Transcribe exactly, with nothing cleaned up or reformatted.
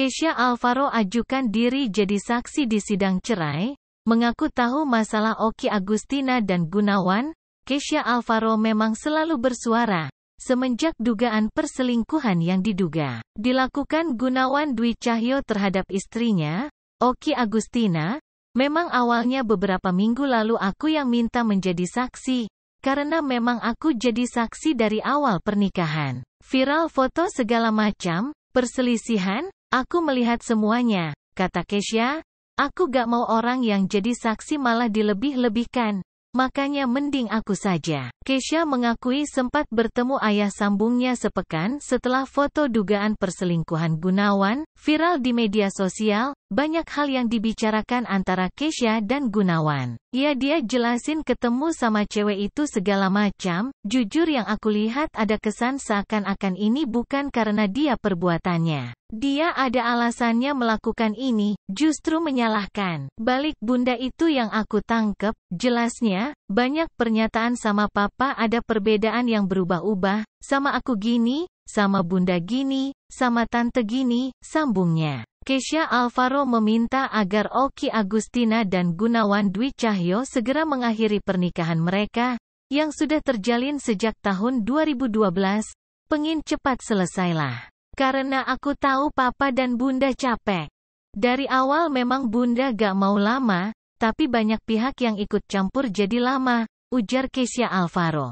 Kiesha Alvaro ajukan diri jadi saksi di sidang cerai, mengaku tahu masalah Okie Agustina dan Gunawan. Kiesha Alvaro memang selalu bersuara semenjak dugaan perselingkuhan yang diduga dilakukan Gunawan Dwi Cahyo terhadap istrinya, Okie Agustina. Memang awalnya beberapa minggu lalu aku yang minta menjadi saksi, karena memang aku jadi saksi dari awal pernikahan. Viral foto segala macam, perselisihan, aku melihat semuanya, kata Kiesha. Aku gak mau orang yang jadi saksi malah dilebih-lebihkan. Makanya mending aku saja. Kiesha mengakui sempat bertemu ayah sambungnya sepekan setelah foto dugaan perselingkuhan Gunawan viral di media sosial. Banyak hal yang dibicarakan antara Kiesha dan Gunawan. Ya, dia jelasin ketemu sama cewek itu segala macam. Jujur yang aku lihat ada kesan seakan-akan ini bukan karena dia perbuatannya. Dia ada alasannya melakukan ini, justru menyalahkan. Balik bunda itu yang aku tangkep, jelasnya, banyak pernyataan sama papa ada perbedaan yang berubah-ubah, sama aku gini, sama bunda gini, sama tante gini, sambungnya. Kiesha Alvaro meminta agar Okie Agustina dan Gunawan Dwi Cahyo segera mengakhiri pernikahan mereka, yang sudah terjalin sejak tahun dua ribu dua belas, pengin cepat selesailah. Karena aku tahu papa dan bunda capek. Dari awal memang bunda gak mau lama, tapi banyak pihak yang ikut campur jadi lama, ujar Kiesha Alvaro.